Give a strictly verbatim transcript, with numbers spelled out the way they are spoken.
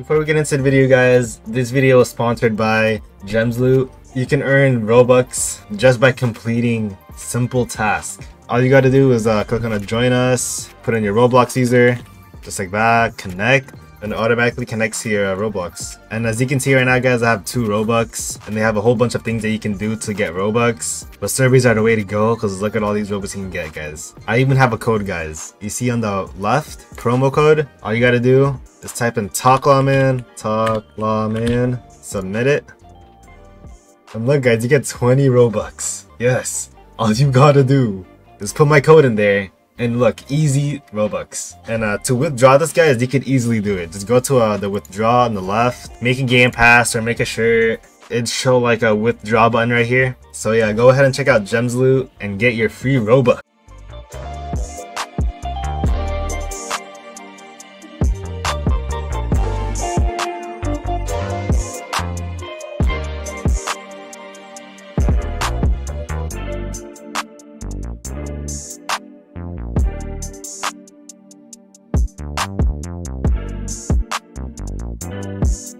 Before we get into the video, guys, this video is sponsored by Gemsloot. You can earn Robux just by completing simple tasks. All you got to do is uh, click on a join us, put in your Roblox user, just like that, connect, and it automatically connects to your uh, Robux. And as you can see right now, guys, I have two Robux, and they have a whole bunch of things that you can do to get Robux. But surveys are the way to go, because look at all these Robux you can get, guys. I even have a code, guys. You see on the left, promo code. All you gotta do is type in Taklaman, Taklaman, submit it. And look, guys, you get twenty Robux. Yes, all you gotta do is put my code in there. And look, easy Robux. And uh, to withdraw this, guys, you could easily do it. Just go to uh, the withdraw on the left, make a game pass or make a shirt. It'd show like a withdraw button right here. So yeah, go ahead and check out Gemsloot and get your free Robux. We'll be right back.